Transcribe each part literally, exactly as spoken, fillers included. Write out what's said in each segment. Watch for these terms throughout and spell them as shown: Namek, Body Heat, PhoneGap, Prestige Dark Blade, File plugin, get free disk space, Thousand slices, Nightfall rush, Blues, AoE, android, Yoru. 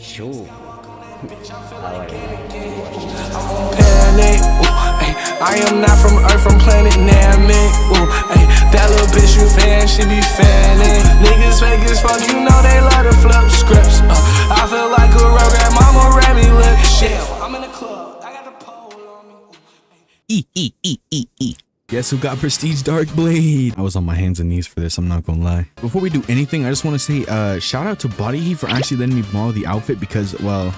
Sure. I like it. I am not from Earth, from planet Namek. That little bitch you fan, she be fanning. Niggas fake as fuck, you know they love to flip scripts. Uh, I feel like a real grandmama ran me lip shit. I'm in the club, I got the pole on me. E e e e e. Guess who got Prestige Dark Blade? I was on my hands and knees for this, I'm not gonna lie. Before we do anything, I just want to say uh, shout out to Body Heat for actually letting me borrow the outfit because, well,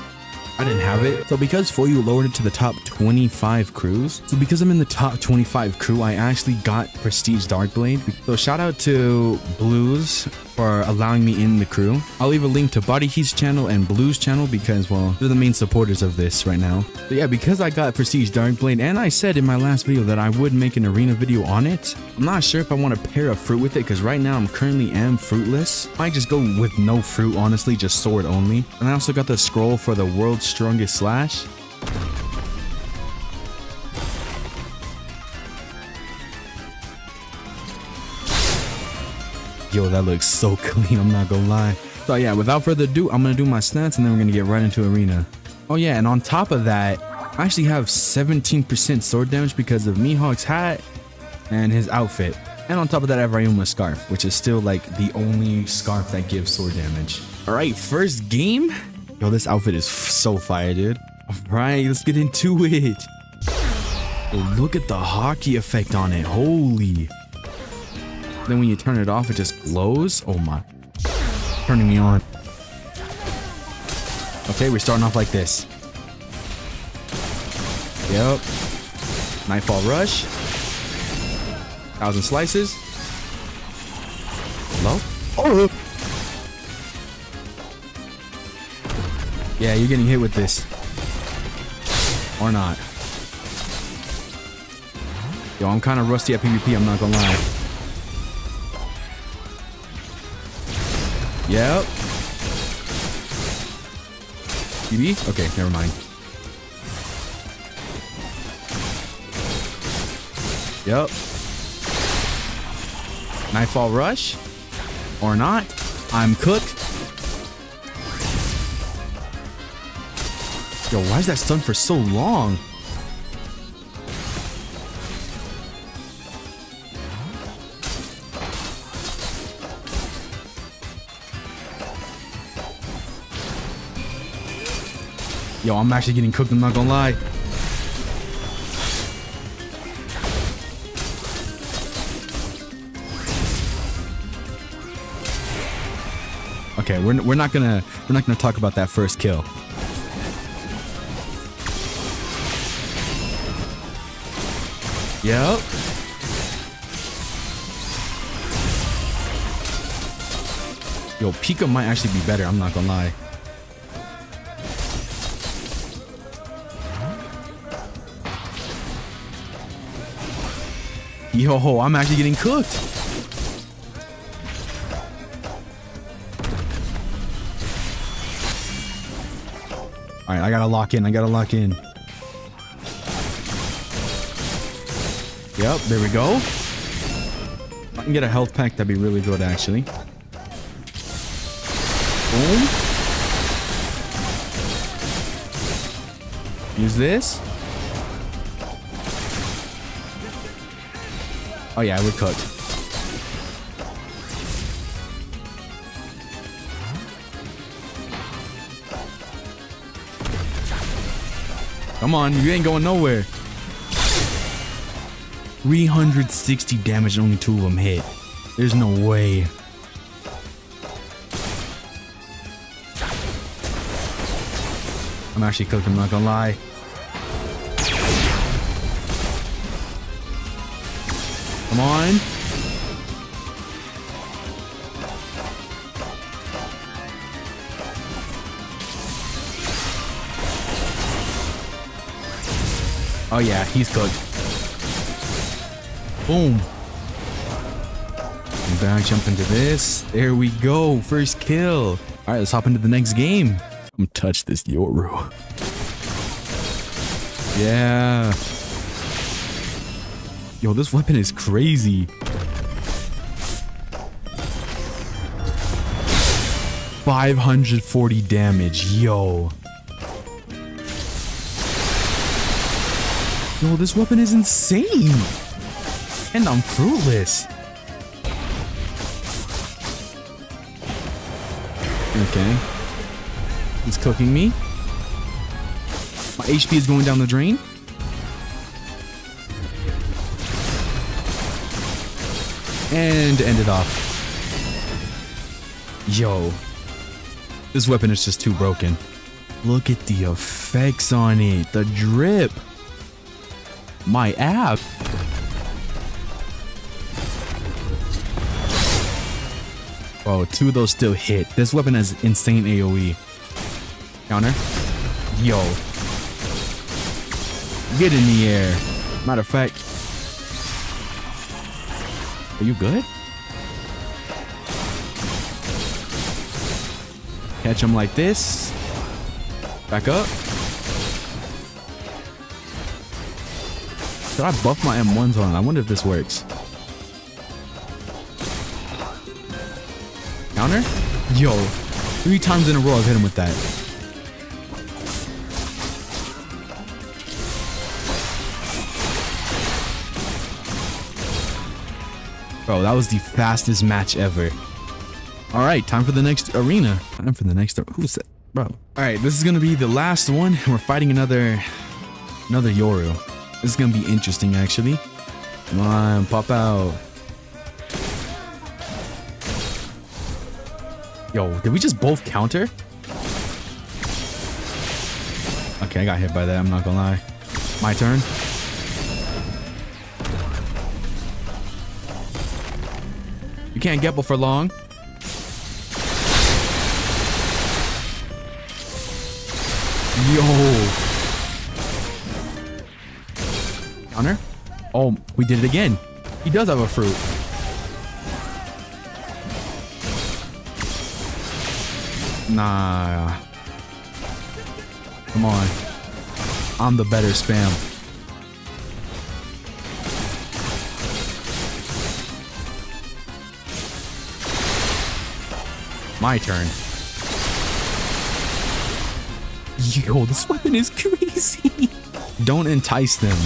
I didn't have it. So because four U lowered it to the top twenty-five crews, so because I'm in the top twenty-five crew, I actually got Prestige Dark Blade. So shout out to Blues for allowing me in the crew. I'll leave a link to Body Heat's channel and Blues channel because, well, they're the main supporters of this right now. But yeah, because I got Prestige Dark Blade, and I said in my last video that I would make an arena video on it. I'm not sure if I want to pair a fruit with it because right now I'm currently am fruitless. I might just go with no fruit, honestly, just sword only. And I also got the scroll for the world's strongest slash. Yo, that looks so clean, I'm not gonna lie. So yeah, without further ado, I'm gonna do my stats and then we're gonna get right into arena. Oh yeah, and on top of that, I actually have seventeen percent sword damage because of Mihawk's hat and his outfit. And on top of that, I have Ryuma's scarf, which is still like the only scarf that gives sword damage. All right, first game. Yo, this outfit is so fire, dude. All right, let's get into it. Look at the hockey effect on it, holy. Then when you turn it off, it just glows. Oh my. Turning me on. Okay, we're starting off like this. Yep. Nightfall rush. Thousand slices. Hello? Oh! Yeah, you're getting hit with this. Or not. Yo, I'm kind of rusty at PvP, I'm not gonna lie. Yep. P B? Okay, never mind. Yep. Nightfall rush. Or not. I'm cooked. Yo, why is that stun for so long? Yo, I'm actually getting cooked, I'm not gonna lie. Okay, we're we're not gonna we're not gonna talk about that first kill. Yep. Yo, Pika might actually be better, I'm not gonna lie. Yo ho, I'm actually getting cooked. All right, I gotta lock in. I gotta lock in. Yep, there we go. If I can get a health pack, that'd be really good, actually. Boom. Use this. Oh yeah, we're cooked. Come on, you ain't going nowhere. three hundred sixty damage and only two of them hit. There's no way. I'm actually cooked, I'm not gonna lie. Come on. Oh yeah, he's cooked. Boom. And back jump into this. There we go. First kill. All right, let's hop into the next game. I'm touch this Yoru. Yeah. Yo, this weapon is crazy. five hundred forty damage, yo. Yo, this weapon is insane. And I'm fruitless. Okay. He's cooking me. My H P is going down the drain. And end it off. Yo. This weapon is just too broken. Look at the effects on it. The drip. My app. Oh, two of those still hit. This weapon has insane AoE. Counter. Yo. Get in the air. Matter of fact. Are you good? Catch him like this. Back up. Should I buff my M ones on? I wonder if this works. Counter? Yo. Three times in a row I've hit him with that. Bro, that was the fastest match ever. All right, time for the next arena. Time for the next... Who's that? Bro. All right, this is going to be the last one. We're fighting another... Another Yoru. This is going to be interesting, actually. Come on, pop out. Yo, did we just both counter? Okay, I got hit by that, I'm not gonna lie. My turn. You can't Gepple for long. Yo. Counter? Oh, we did it again. He does have a fruit. Nah. Come on. I'm the better spam. My turn. Yo, this weapon is crazy. Don't entice them.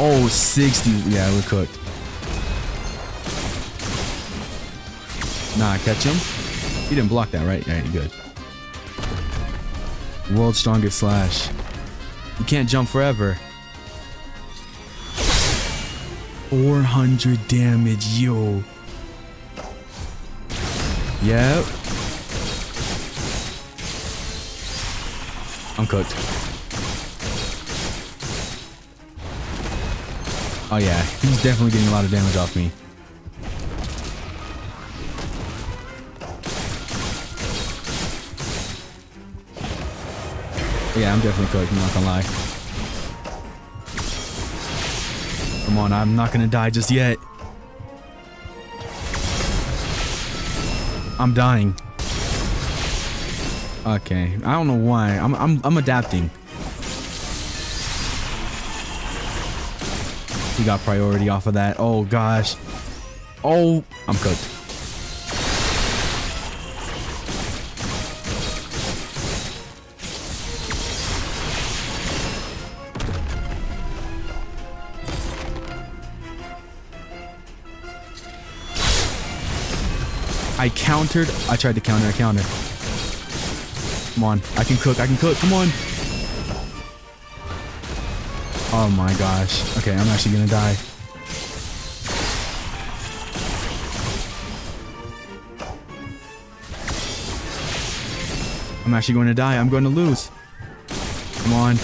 Oh, sixty. Yeah, we're cooked. Nah, catch him. He didn't block that, right? Yeah, good. World's strongest slash. You can't jump forever. four hundred damage, yo. Yep. I'm cooked. Oh yeah, he's definitely getting a lot of damage off me. Yeah, I'm definitely cooked, I'm not gonna lie. Come on, I'm not gonna die just yet. I'm dying. Okay, I don't know why. I'm I'm I'm adapting. He got priority off of that. Oh gosh. Oh, I'm cooked. I countered. I tried to counter. I countered. Come on. I can cook. I can cook. Come on. Oh my gosh. Okay, I'm actually gonna die. I'm actually going to die. I'm going to lose. Come on.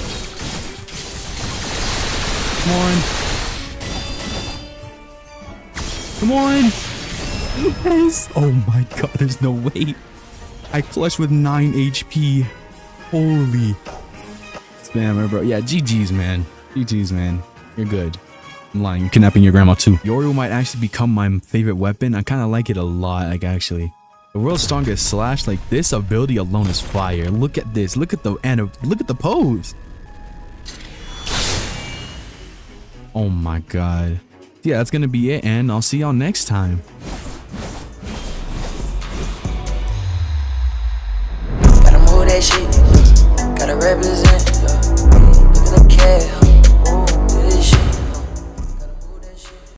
Come on. Come on. Yes. Oh my god, there's no way. I clutched with nine H P. Holy. Spammer, bro. Yeah, G G's, man. G G's, man. You're good. I'm lying. You're kidnapping your grandma, too. Yoru might actually become my favorite weapon. I kind of like it a lot, like, actually. The world's strongest slash, like, this ability alone is fire. Look at this. Look at the, and look at the pose. Oh my god. Yeah, that's gonna be it, and I'll see y'all next time. Gotta move that shit. Gotta represent.